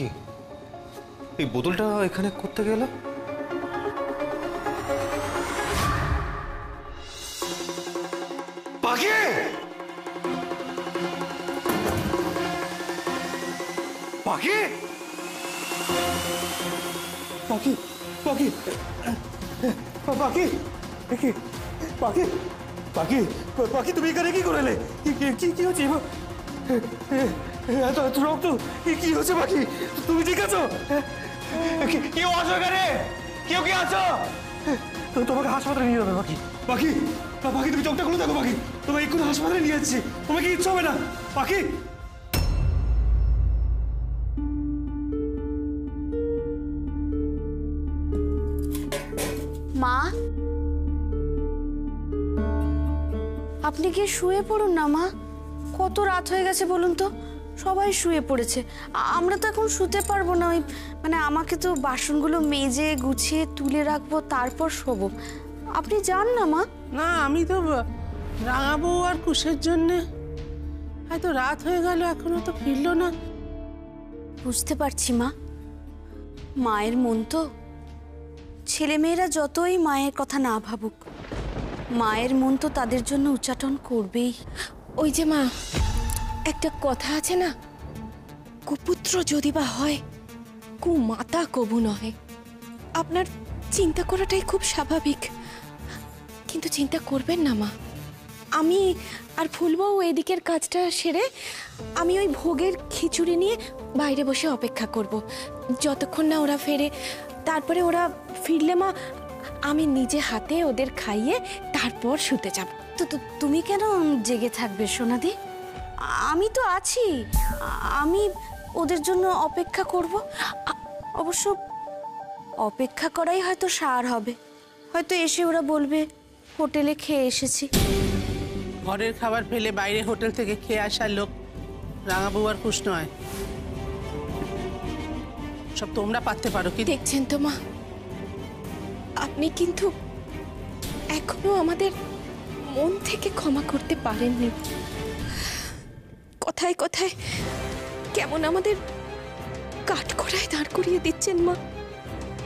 পাখি এই বোতলটা এখানে কোত্থেকে গেল? পাখি পাখি পাখি পাখি পাখি পাখি পাখি পাখি পাখি তুমি এখানে কি করলে? কি কি হচ্ছে? এত এত রক্ত কি হচ্ছে পাখি? তুমি ঠিক আছো? কেউ আছো এখানে? কেউ কি আছো? তোমাকে হাসপাতালে নিয়ে যাবে পাখি। পাখি পাখি তুমি চোখটা খুলে দেখো পাখি, তোমাকে এক্ষুনি হাসপাতালে নিয়ে যাচ্ছি, তোমাকে ইচ্ছা হবে না পাখি। মা আপনি গিয়ে শুয়ে পড়ুন না মা, কত রাত হয়ে গেছে বলুন তো, সবাই শুয়ে পড়েছে, আমরা তো এখন শুতে পারবো না। ওই মানে আমাকে তো বাসনগুলো মেজে গুছিয়ে তুলে রাখবো, তারপর শোবো, আপনি যান না মা। না আমি তো রাঙা বউ আর কুশের জন্যে এত রাত হয়ে গেল, এখনো তো ফিরলো না। বুঝতে পারছি মা, মায়ের মন তো, ছেলেমেয়েরা যতই মায়ের কথা না ভাবুক মায়ের মন তো তাদের জন্য উচ্চাটন করবেই। ওই যে মা একটা কথা আছে না, কুপুত্র যদি বা হয় কুমাতা কবু নহে। আপনার চিন্তা করাটাই খুব স্বাভাবিক, কিন্তু চিন্তা করবেন না মা, আমি আর ফুলবউ এদিকের কাজটা সেরে আমি ওই ভোগের খিচুড়ি নিয়ে বাইরে বসে অপেক্ষা করব যতক্ষণ না ওরা ফেরে। তারপরে ওরা ফিরলে মা আমি নিজে হাতে ওদের খাইয়ে তারপর শুতে যাব। তো তুমি কেন জেগে থাকবে সোনাদি, আমি তো আছি, আমি ওদের জন্য অপেক্ষা করব। অবশ্য অপেক্ষা করাই হয়তো সার হবে, হয়তো এসে ওরা বলবে হোটেলে খেয়ে এসেছি। ঘরের খাবার ফেলে বাইরে হোটেল থেকে খেয়ে আসার লোক রাঙা বউ আর কুশ নয়, সব তোমরা পারতে পারো। কি দেখছেন তো মা, আপনি কিন্তু এখনো আমাদের মন থেকে ক্ষমা করতে পারেননি। কথায় কথায় কেমন আমাদের কাঠগড়ায় দাঁড় করিয়ে দিচ্ছেন মা।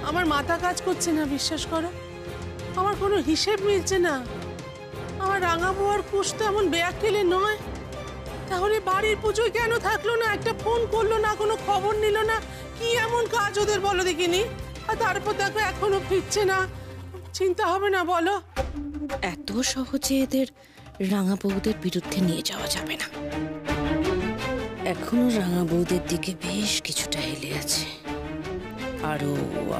আমার মাথা কাজ করছে না, বিশ্বাস করো, আমার কোনো হিসেব মিলছে না। আমার রাঙা বউ আর কুশ তো এমন বেয়াক্কেলে নয়, তাহলে বাড়ির পুজোয় কেন থাকলো না? একটা ফোন করলো না, কোনো খবর নিল না, কি এমন কাজ ওদের বলো দেখিনি? আর তারপর দেখো এখনো ফিরছে না, চিন্তা হবে না বলো? এত সহজে এদের রাঙা বউদের বিরুদ্ধে নিয়ে যাওয়া যাবে না, এখনো রাঙা বউদের দিকে বেশ কিছুটা হেলে আছে, আরো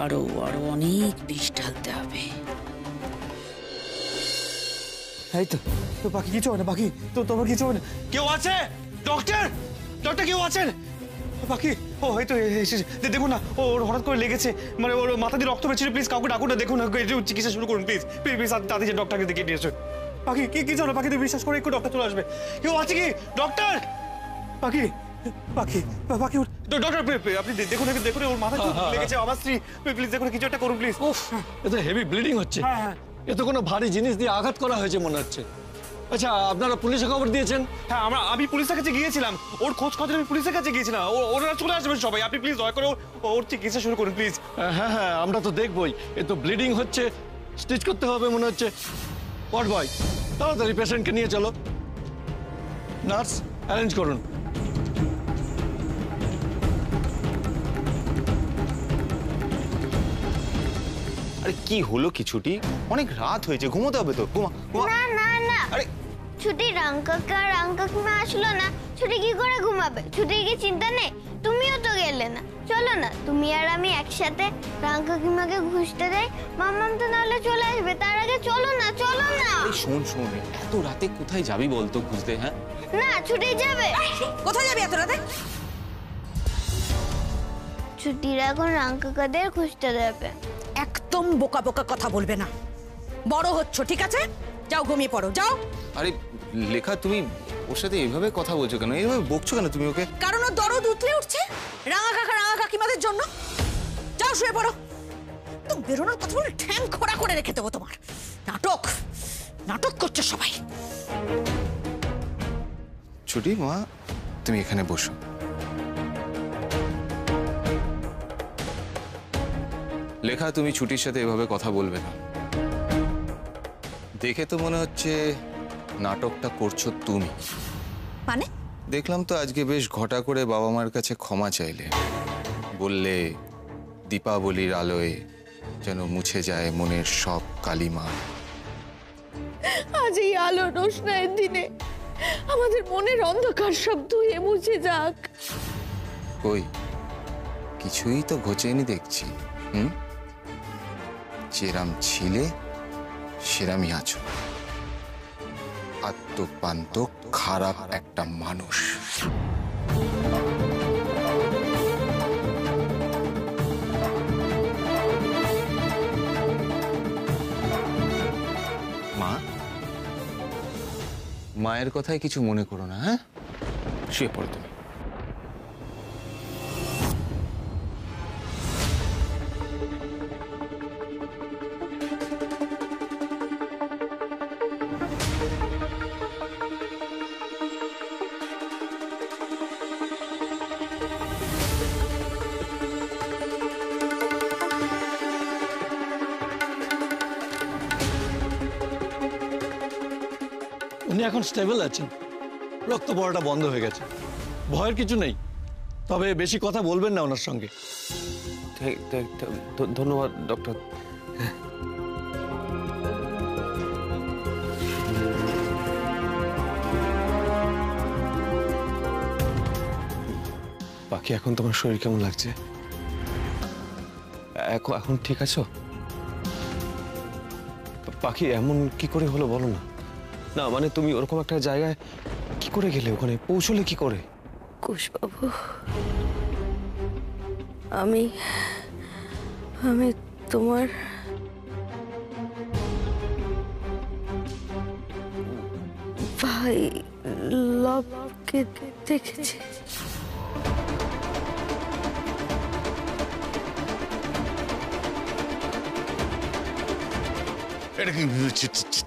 আরো আরো অনেক বিষ ঢালতে হবে। এই তো বাকি কিছু হবে না বাকি, তো তোমার কিছু হবে না। কেউ আছে? ডক্টর ডক্টর কেউ আছেন? বাকি ও হয়তো দেখুন না, ওর হঠাৎ করে লেগেছে, মানে ওর মাথা দিয়ে রক্ত বেরিয়েছে, প্লিজ কাউকে ডাকুন না, দেখুন না, চিকিৎসা শুরু করুন প্লিজ প্লিজ প্লিজ, তাতে যে ডক্টরকে দেখিয়ে নিয়ে এসো। বাকি কি কি জানো বাকি, তুমি বিশ্বাস করে একটু ডক্টর চলে আসবে। কেউ আছে কি ডক্টর? বাকি বাকি বাকি ডক্টর আপনি দেখুন দেখুন ওর মাথা লেগেছে, আমার স্ত্রী প্লিজ দেখুন কিছু একটা করুন প্লিজ। উফ এ তো হেভি ব্লিডিং হচ্ছে। হ্যাঁ হ্যাঁ এ তো কোনো ভারী জিনিস দিয়ে আঘাত করা হয়েছে মনে হচ্ছে। আচ্ছা আপনারা পুলিশে খবর দিয়েছেন? হ্যাঁ আমি পুলিশের কাছে গিয়েছিলাম, ওর খোঁজ খবর আমি পুলিশের কাছে গিয়েছিলাম, ওরা চলে আসবেন সবাই, আপনি প্লিজ দয়া করে ওর চিকিৎসা শুরু করুন প্লিজ। হ্যাঁ হ্যাঁ আমরা তো দেখবই, এ তো ব্লিডিং হচ্ছে, স্টিচ করতে হবে মনে হচ্ছে। ওয়ার্ড বয় তাড়াতাড়ি পেশেন্টকে নিয়ে চলো, নার্স অ্যারেঞ্জ করুন। আরে কি হলো কি, ছুটি অনেক রাত হয়েছে, ঘুমোতে হবে তো। ঘুমা না না না, আরে ছুটি রাঙ্কা কাকা আসলো না, ছুটি কি করে ঘুমাবে? ছুটি কি চিন্তা নেই, তুমিও তো গেলে না। চলো না তুমি আর আমি একসাথে রাঙ্কা কিমাকে ঘুষতে দেই, মাম্মাম তো নাহলে চলে আসবে, তার আগে চলো না চলো না। এই শোন এত রাতে কোথায় যাবি বলতো ঘুষতে? হ্যাঁ না ছুটি যাবে, কোথায় যাবি এত রাতে? ছুটির এখন রাঙ্কা কাকাদের ঘুষতে দেবে। একদম বোকা বোকা কথা বলবে না, বড় হচ্ছ ঠিক আছে, যাও ঘুমিয়ে পড়ো যাও। আরে লেখা তুমি ওর সাথে এইভাবে কথা বলছো কেন, এইভাবে বকছো কেন তুমি ওকে? কারণ ওর দরদ উতলে উঠছে রাঙা কাকিমাদের জন্য, যাও শুয়ে পড়ো। তুমি বেরোনোর কথা বলে ঠ্যাং খোড়া করে রেখে দেবো তোমার। নাটক নাটক করছো সবাই। ছুটি মা তুমি এখানে বসো। লেখা, তুমি ছুটির সাথে এভাবে কথা বলবে না। দেখে তো মনে হচ্ছে নাটকটা করছো তুমি। মানে দেখলাম তো আজকে বেশ ঘটা করে বাবা মার কাছে ক্ষমা চাইলে, বললে দীপাবলির আলোয় যেন মুছে যায় মনের সব কালিমা। আজ এই আলো রোশনায়ের দিনে আমাদের মনের অন্ধকার সব ধুয়ে মুছে যাক। কই কিছুই তো ঘটেনি দেখছি। যেরাম ছিলে সেরামই আছো, আত্মপান্ত খারাপ একটা মানুষ। মা, মায়ের কথায় কিছু মনে করো না, হ্যাঁ? শুয়ে পড়ো তুমি। এখন স্টেবল আছেন, রক্ত পড়াটা বন্ধ হয়ে গেছে, ভয়ের কিছু নেই। তবে বেশি কথা বলবেন না ওনার সঙ্গে। ধন্যবাদ ডক্টর। বাকি এখন তোমার শরীর কেমন লাগছে? এখন ঠিক আছো? বাকি এমন কি করে হলো বলো না। না মানে তুমি ওরকম একটা জায়গায় কি করে গেলে, ওখানে পৌঁছলে কি করে? কুশবাবু, আমি তোমার ভাই লবকে দেখেছি। এটা কি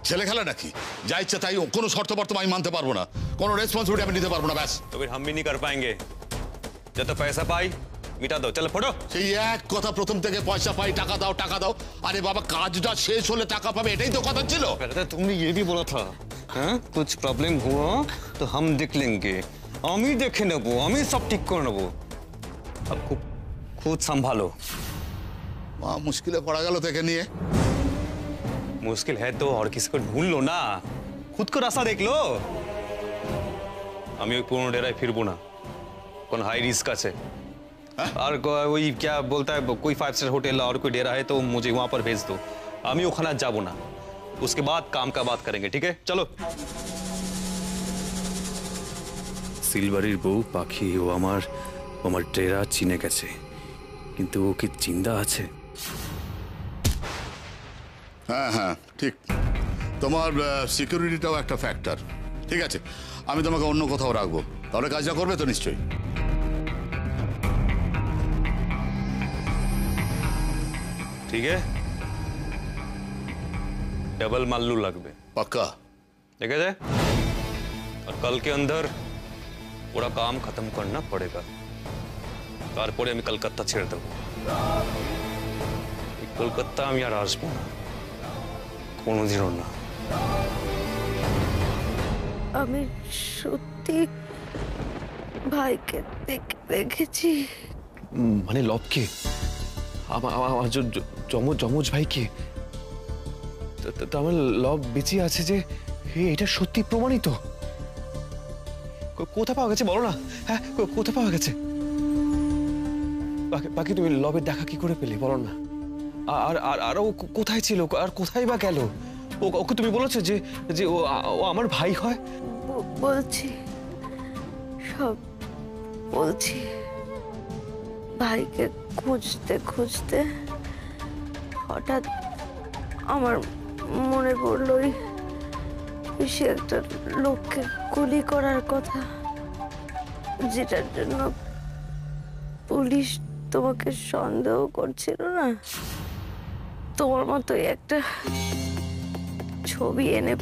ছেলে খেলা নাকি? যা ইচ্ছা তাই, কোনো শর্ত বর্ত আমি মানতে পারবো না, কোনো রেসপন্সিবিলিটি আমি নিতে পারবো না। ব্যাস, তবে হাম ভি নি কর পায়েঙ্গে। যত পয়সা পাই মিটা দাও, চলো ফটো। সেই এক কথা প্রথম থেকে, পয়সা পাই টাকা দাও টাকা দাও। আরে বাবা, কাজটা শেষ হলে টাকা পাবে, এটাই তো কথা ছিল। তুমি ये भी बोला था, হ্যাঁ? कुछ प्रॉब्लम हुआ तो हम देख लेंगे, আমি দেখে নেবো, আমি সব ঠিক করে নেবো। अब खुद संभालो। মা মুশকিলে পড়া গেল থেকে নিয়ে। मुश्किल है तो और किसी को ढूंढ लो ना, खुद को रास्ता देख लो। আমি ওই পুরনো ডেরায় ফিরবো না, কোন হাই রিস্ক আছে। আর ওই क्या बोलता है, कोई फाइव स्टार होटल और कोई डेरा है तो मुझे वहां पर भेज दो, আমি ওখানে যাব না। उसके बाद काम का बात करेंगे, ठीक है? चलो। সিলভারির বউ পাখি ও আমার ডেরা চিনে গেছে, কিন্তু ও কি চিন্তা আছে? হ্যাঁ হ্যাঁ ঠিক, তোমার সিকিউরিটিটাও একটা ফ্যাক্টর। ঠিক আছে, আমি তোমাকে অন্য কোথাও রাখবো, তাহলে কাজটা করবে তো নিশ্চয়ই। ঠিক আছে, ডাবল মাল্লু লাগবে পাক্কা, ঠিক আছে? আর কালকে অন্দর পুরো কাম খতম করনা পড়েগা, তারপরে আমি কলকাতা ছেড়ে দেবো। কলকাতা আমি আর আসবো না কোনোদিনও না। আমি সত্যি ভাইকে দেখেছি। মানে লবকে, আমার যমজ ভাইকে। তাহলে লব বেঁচে আছে যে, এটা সত্যি প্রমাণিত। কোথা পাওয়া গেছে বলো না, হ্যাঁ? কোথা পাওয়া গেছে? বাকি তুমি লবের দেখা কি করে পেলে বলো না? আর আর আর ও কোথায় ছিল, আর কোথায় বা গেল? ওকে তুমি বলেছো যে যে ও আমার ভাই হয়? বলছি, সব বলছি। ভাইকে খুঁজতে খুঁজতে হঠাৎ আমার মনে পড়ল সে একটা লোককে গুলি করার কথা, যেটার জন্য পুলিশ তোমাকে সন্দেহ করছিল না। তোমার মতো একটা ছবি এনে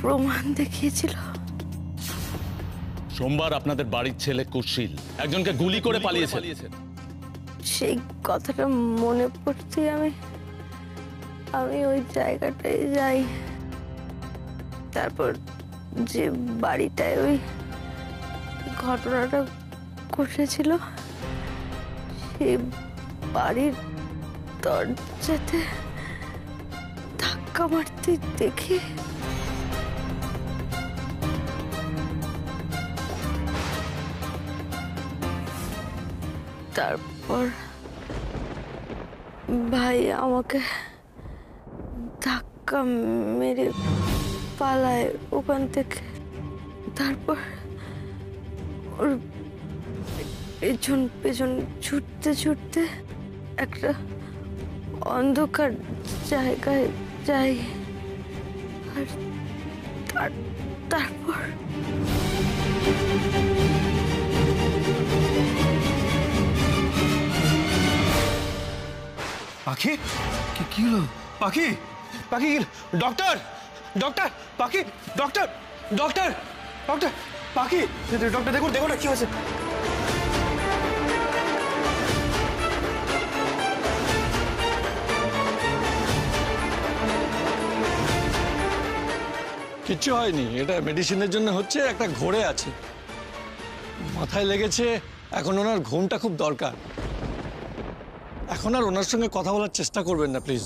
প্রমাণ দেখিয়েছিল। সোমবার আপনাদের বাড়ির ছেলে কুশিল একজনকে গুলি করে পালিয়েছে, সেই কথাটা মনে পড়তে আমি আমি ওই জায়গাটায় যাই। তারপর যে বাড়িটায় ওই ঘটনাটা ঘটেছিল সেই বাড়ির দরজাতে ধাক্কা মারতে দেখি তারপর ভাই আমাকে ধাক্কা মেরে পালায় ওখান থেকে। তারপর ওর পেছন পেছন ছুটতে ছুটতে একটা অন্ধকার জায়গায় যাই আর তারপর পাখি কি হলো? পাখি পাখি ডক্টর ডক্টর পাখি ডক্টর ডক্টর ডক্টর পাখি ডক্টর দেখুন দেখুন না কি হয়েছে। কিচ্ছু হয়নি, এটা মেডিসিনের জন্য হচ্ছে, একটা ঘোরে আছে মাথায় লেগেছে। এখন ওনার ঘুমটা খুব দরকার। এখন আর ওনার সঙ্গে কথা বলার চেষ্টা করবেন না প্লিজ।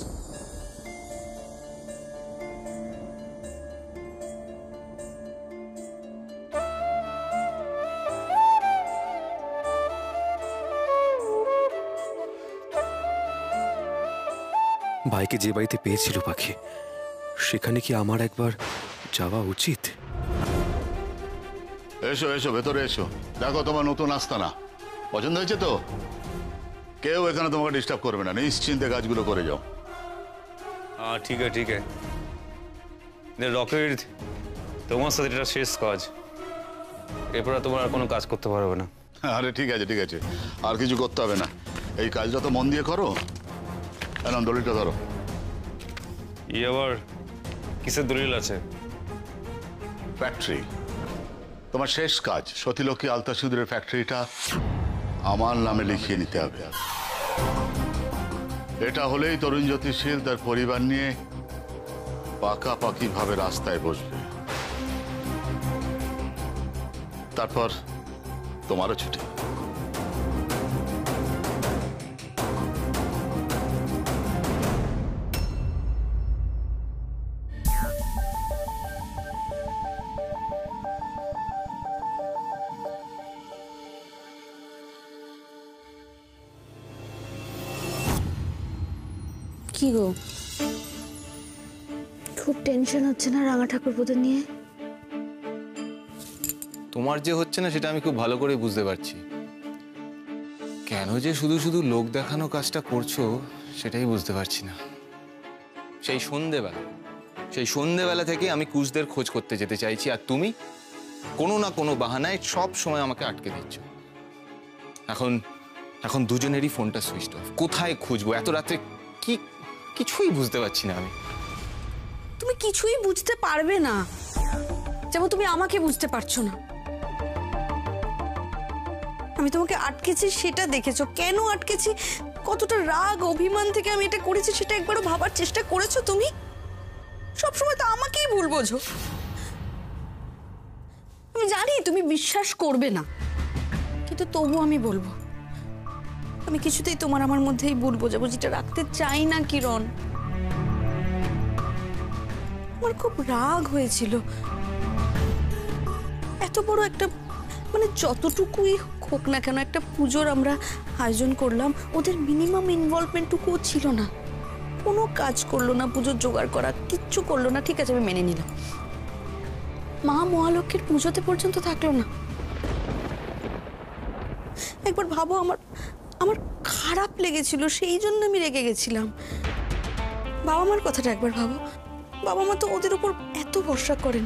ভাইকে যে বাড়িতে পেয়েছিল পাখি, সেখানে কি আমার একবার যাওয়া উচিত? এসো এসো ভেতরে এসো, দেখো তোমার নতুন আস্তানা পছন্দ হয়েছে তো? কেউ এখানে তোমাকে ডিস্টার্ব করবে না, নিশ্চিন্তে কাজগুলো করে যাও। হ্যাঁ ঠিক আছে ঠিক আছে। রকেট তোমার সাথে এটা শেষ কাজ, এরপর তোমার আর কোনো কাজ করতে পারবে না। আরে ঠিক আছে ঠিক আছে, আর কিছু করতে হবে না, এই কাজটা তো মন দিয়ে করো। এখন দলিলটা ধরো। ই আবার কিসের দলিল আছে? ফ্যাক্টরি, তোমার শেষ কাজ সতীলক্ষ্মী আলতা সিঁদুরের ফ্যাক্টরিটা আমার নামে লিখিয়ে নিতে হবে। এটা হলেই তরুণ জ্যোতিষীর তার পরিবার নিয়ে পাকাপাকি ভাবে রাস্তায় বসবে। তারপর তোমারও ছুটি। কি গো, খুব টেনশন হচ্ছে না রাঙা ঠাকুরপোকে নিয়ে? তোমার যে হচ্ছে না সেটা আমি খুব ভালো করে বুঝতে পারছি। কেন যে শুধু শুধু লোক দেখানো কাজটা করছো সেটাই বুঝতে পারছি না। সেই সন্ধেবেলা থেকে আমি কুশদের খোঁজ করতে যেতে চাইছি, আর তুমি কোনো না কোনো বাহানায় সব সময় আমাকে আটকে দিচ্ছ। এখন দুজনেরই ফোনটা সুইচ অফ, কোথায় খুঁজবো এত রাতে? কি কিছুই বুঝতে পারছি না আমি। তুমি কিছুই বুঝতে পারবে না, যেমন তুমি আমাকে বুঝতে পারছো না। আমি তোমাকে আটকেছি সেটা দেখেছো, কেন আটকেছি, কতটা রাগ অভিমান থেকে আমি এটা করেছি সেটা একবারও ভাবার চেষ্টা করেছো তুমি? সবসময় তো আমাকেই ভুল বোঝো। আমি জানি তুমি বিশ্বাস করবে না, কিন্তু তবু আমি বলবো, আমি কিছুতেই তোমার আমার মধ্যেই ভুল বোঝাবুঝিটা রাখতে চাই না কিরণ। আমার খুব রাগ হয়েছিল, এত বড় একটা মানে যতটুকুই হোক না কেন একটা পুজোর আমরা আয়োজন করলাম, ওদের মিনিমাম ইনভলভমেন্টটুকুও ছিল না, কোনো কাজ করলো না, পুজোর জোগাড় করা কিচ্ছু করলো না। ঠিক আছে আমি মেনে নিলাম, মা মহালক্ষ্মীর পুজোতে পর্যন্ত থাকলো না। একবার ভাবো, আমার খারাপ লেগেছিল, সেই জন্য আমি রেগে গেছিলাম। বাবা মার কথাটা একবার ভাবো, বাবা মা তো ওদের উপর এত ভরসা করেন,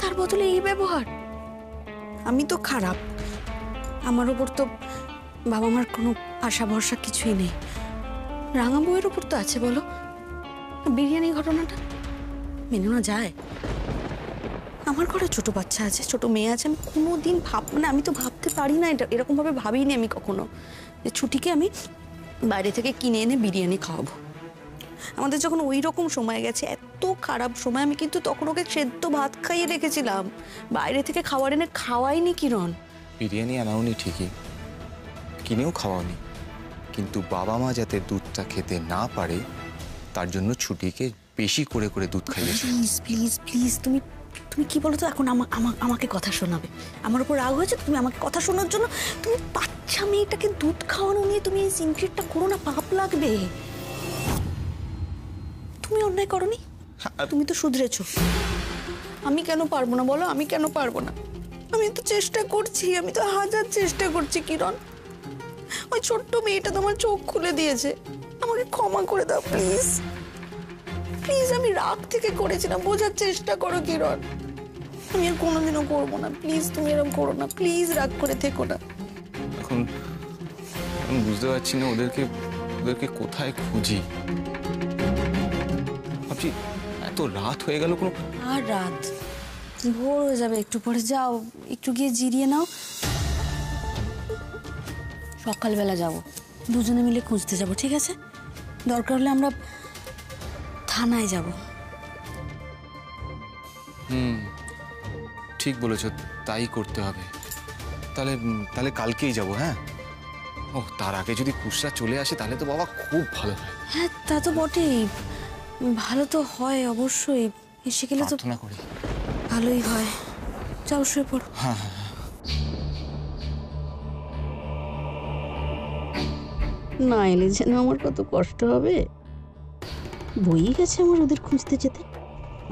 তার বদলে এই ব্যবহার। আমি তো খারাপ, আমার উপর তো বাবা মার কোনো আশা ভরসা কিছুই নেই। রাঙা বউয়ের উপর তো আছে বলো। বিরিয়ানি ঘটনাটা মেনে না যায়। আমার ঘরে ছোট বাচ্চা আছে, ছোট মেয়ে আছে, আমি কোনোদিন ভাবনা, আমি তো ভাবতে পারি না, এটা এরকমভাবে ভাবিনি আমি কখনো। ছুটিকে আমি বাইরে থেকে কিনে এনে বিরিয়ানি খাওয়াবো। আমাদের যখন ওই রকম সময় গেছে, এত খারাপ সময়, আমি কিন্তু তখন ওকে সেদ্ধ ভাত খাইয়ে রেখেছিলাম, বাইরে থেকে খাবার এনে খাওয়াইনি। কিরণ, বিরিয়ানি আনাওনি ঠিকই, কিনেও খাওয়াওনি, কিন্তু বাবা মা যাতে দুধটা খেতে না পারে তার জন্য ছুটিকে বেশি করে করে দুধ খাইয়েছি। প্লিজ প্লিজ প্লিজ, তুমি তুমি কি বলো তো, এখন আমাকে কথা শোনাবে? আমার উপর রাগ হয়েছে তুমি আমাকে কথা শোনার জন্য? তুমি বাচ্চা মেয়েটাকে দুধ খাওয়ানো নিয়ে তুমি এই সিনক্রিটটা করো না, পাপ লাগবে। তুমি অন্যায় করনি, তুমি তো শুধরেছো। আমি কেন পারবো না বলো, আমি কেন পারবো না? আমি তো চেষ্টা করছি, আমি তো হাজার চেষ্টা করছি। কিরণ, ওই ছোট্ট মেয়েটা তোমার চোখ খুলে দিয়েছে, আমাকে ক্ষমা করে দাও প্লিজ। প্লিজ, আমি রাগ থেকে করেছিলাম, বোঝার চেষ্টা করো কিরণ, আমি আর কোনোদিনও করবো না। প্লিজ তুমি এরকম করো না, প্লিজ রাগ করে থেকো না। এখন বুঝতে পারছি না ওদেরকে কোথায় খুঁজি। ভাবছি এত রাত হয়ে গেল, কোনো আর রাত ভোর হয়ে যাবে, একটু পরে যাও, একটু গিয়ে জিরিয়ে নাও, সকালবেলা যাবো, দুজনে মিলে খুঁজতে যাবো, ঠিক আছে? দরকার হলে আমরা থানায় যাব। ঠিক বলেছ, তাই করতে হবে। তাহলে তাহলে কালকেই যাব। হ্যাঁ, ও তার আগে যদি পুষরা চলে আসে তাহলে তো বাবা খুব ভালো হয়। হ্যাঁ তা তো বটেই, ভালো তো হয় অবশ্যই, এসে গেলে তো প্রার্থনা করি ভালোই হয়। যাও শুয়ে পড়ো। হ্যাঁ হ্যাঁ, না এলে যেন আমার কত কষ্ট হবে। বই গেছে আমার ওদের খুঁজতে যেতে।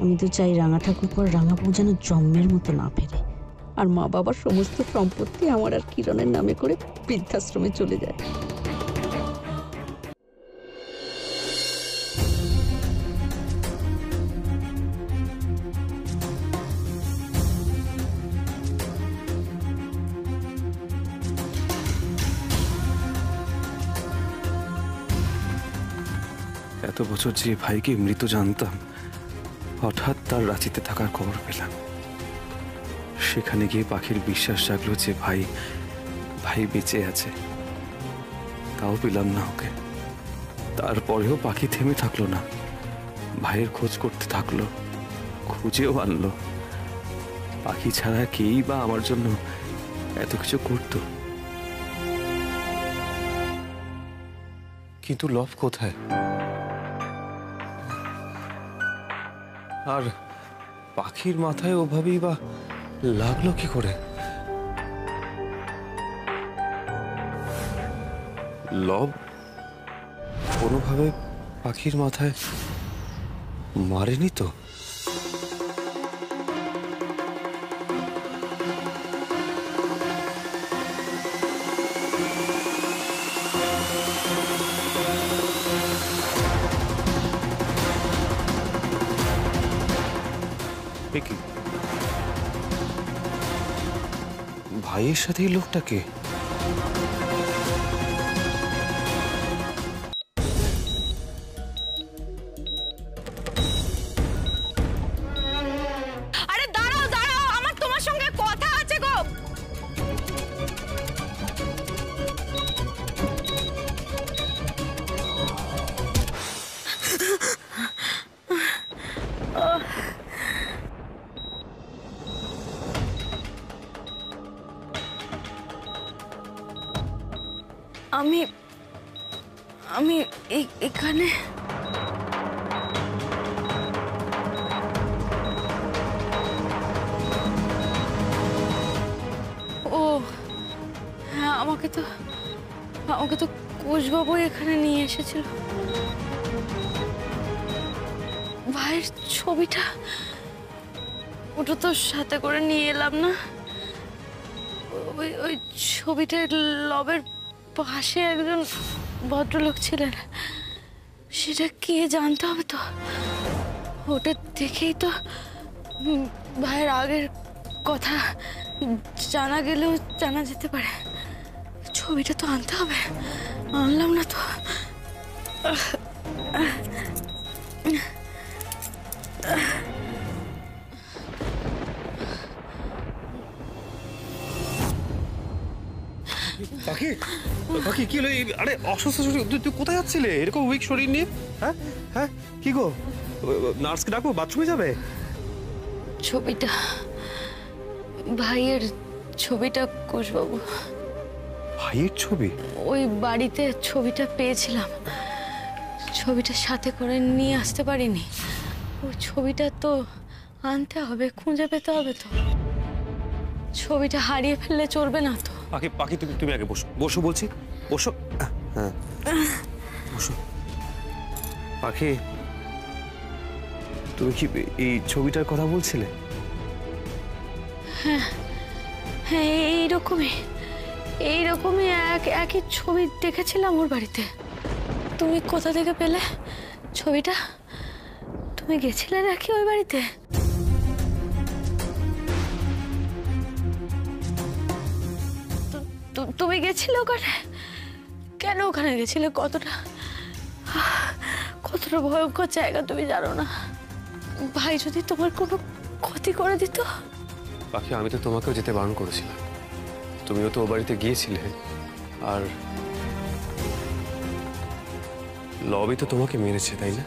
আমি তো চাই রাঙা ঠাকুরপর রাঙা বউ যেন জন্মের মতো না ফেরে, আর মা বাবার সমস্ত সম্পত্তি আমার আর কিরণের নামে করে বৃদ্ধাশ্রমে চলে যায়। এত বছর যে ভাইকে মৃত জানতাম, হঠাৎ তার রাঁচিতে থাকার খবর পেলাম। সেখানে গিয়ে পাখির বিশ্বাস জাগলো যে ভাই ভাই বেঁচে আছে, তাও পেলাম না ওকে। তারপরেও পাখি থেমে থাকলো না, ভাইয়ের খোঁজ করতে থাকলো, খুঁজেও আনলো। পাখি ছাড়া কেই বা আমার জন্য এত কিছু করত? কিন্তু লভ কোথায়? আর পাখির মাথায় ওভাবেই বা লাগলো কি করে? লব কোনোভাবে পাখির মাথায় মারেনি তো? ভাইয়ের সাথে এই লোকটাকে আমি এখানে ও হ্যাঁ, আমাকে তো কোচবাবু এখানে নিয়ে এসেছিল। ভাইয়ের ছবিটা ওটা তো সাথে করে নিয়ে এলাম না, ওই ছবিটা লবের পাশে একজন ভদ্রলোক ছিলেন, সেটা কে জানতে হবে তো? ওটা দেখেই তো ভাইয়ের আগের কথা জানা গেলেও জানা যেতে পারে। ছবিটা তো আনতে হবে, আনলাম না তো। কি হল? অসুস্থ শরীর, তুই কোথায় যাচ্ছিলে এরকম উইক শরীর নিয়ে? হ্যাঁ হ্যাঁ, কি গো নার্সকে ডাকো, বাথরুমে যাবে। ছবিটা, ভাইয়ের ছবিটা কুশবাবু। ভাইয়ের ছবি? ওই বাড়িতে ছবিটা পেয়েছিলাম, ছবিটা সাথে করে নিয়ে আসতে পারিনি। ওই ছবিটা তো আনতে হবে, খুঁজে পেতে হবে তো। ছবিটা হারিয়ে ফেললে চলবে না তো। পাখি পাখি তুমি আগে বসো, বসো বলছি, বসো। হ্যাঁ বসো। পাখি, তুমি কি এই ছবিটার কথা বলছিলে? হ্যাঁ হ্যাঁ, এইরকমই একই ছবি দেখেছিলাম ওর বাড়িতে। তুমি কোথা থেকে পেলে ছবিটা? তুমি গেছিলে নাকি ওই বাড়িতে? তুমি গেছিলে ওখানে? কেন ওখানে গেছিলে? কতটা ভয়ঙ্কর জায়গা তুমি জানো না। ভাই যদি তোমার কোনো ক্ষতি করে দিত। বাকি আমি তো তোমাকেও যেতে বারণ করেছিলাম, তুমিও তো ও বাড়িতে গিয়েছিলে, আর লবি তো তোমাকে মেরেছে, তাই না?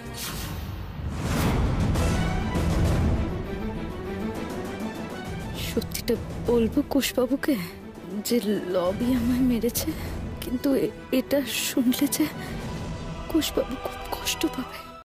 সত্যিটা বলবো কুশবাবুকে যে লবি আমায় মেরেছে, কিন্তু এটা শুনলে যে কুশবাবু খুব কষ্ট পাবে।